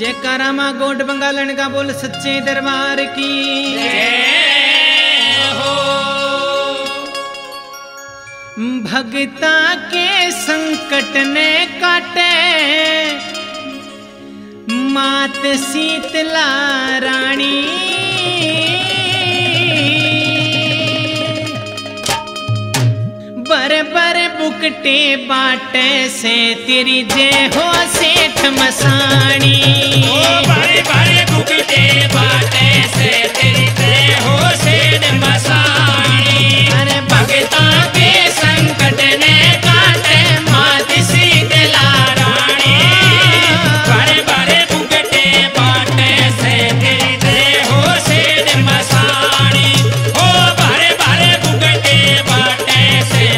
जयकारा माँ गोंड बंगालन का बोल सच्चे दरबार की जय हो। भगता के संकट ने काटे मात शीतला रानी, बर बर बुकटे बाटे से तेरी जय हो सेठ मसानी। ओ बर बर बुकटे बाटे से तेरी जय हो सेठ मसानी। अरे भगता के संकट ने काटे मात शीतला रानी, बर बर बुकटे बाटे से तेरी जय हो सेठ मसानी। ओ बर बर बुकटे बाटे से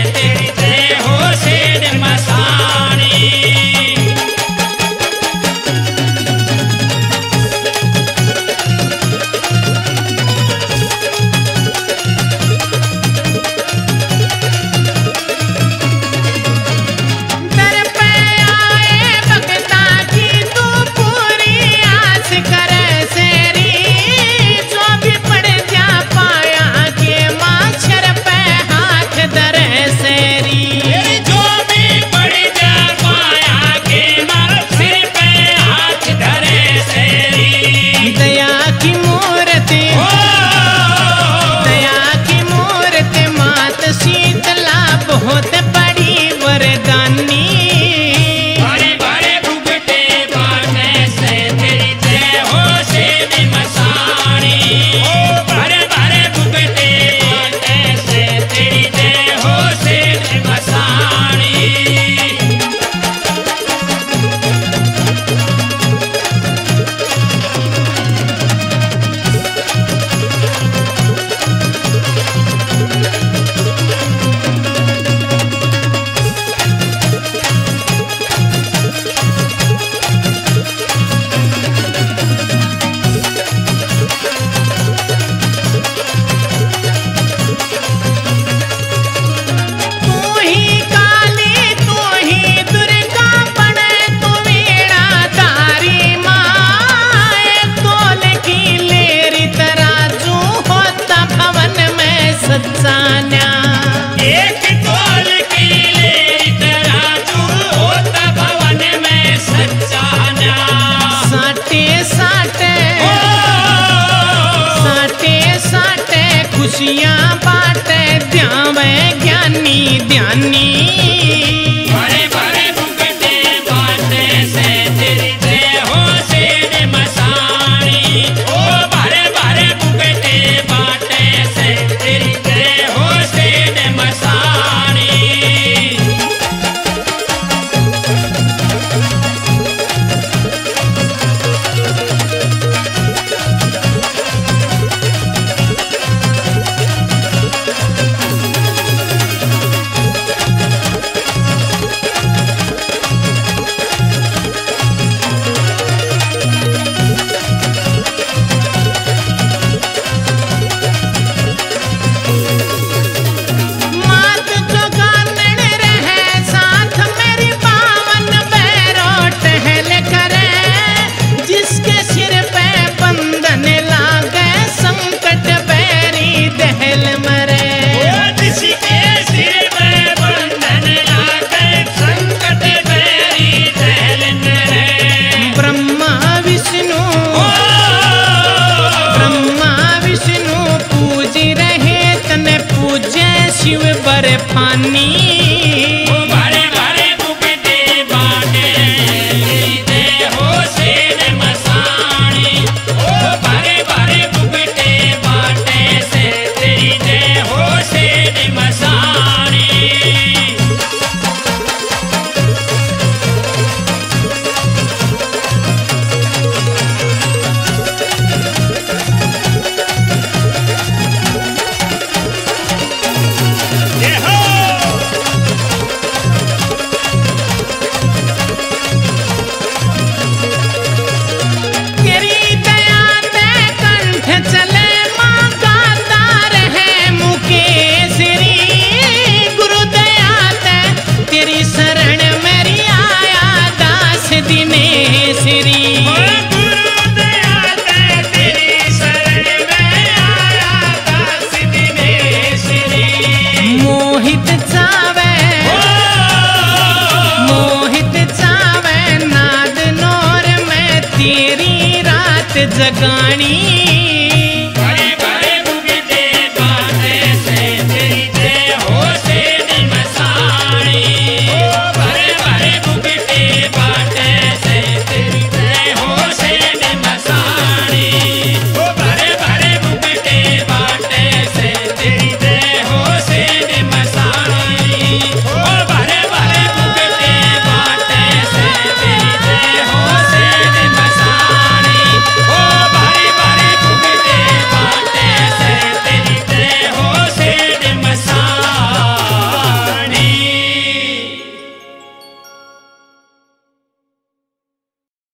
मस्तानी।